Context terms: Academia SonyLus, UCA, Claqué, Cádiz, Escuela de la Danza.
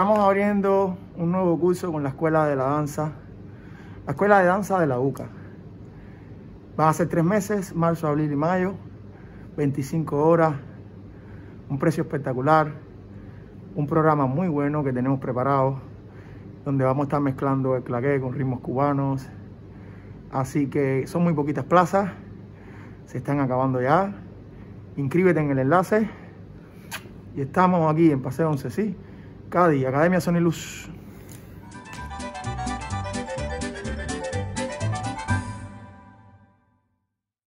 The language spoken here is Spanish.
Estamos abriendo un nuevo curso con la Escuela de la Danza, la Escuela de Danza de la UCA. Van a ser 3 meses, marzo, abril y mayo, 25 horas, un precio espectacular, un programa muy bueno que tenemos preparado, donde vamos a estar mezclando el claqué con ritmos cubanos. Así que son muy poquitas plazas, se están acabando ya. Inscríbete en el enlace y estamos aquí en Paseo 11, sí, Cádiz, Academia SonyLus.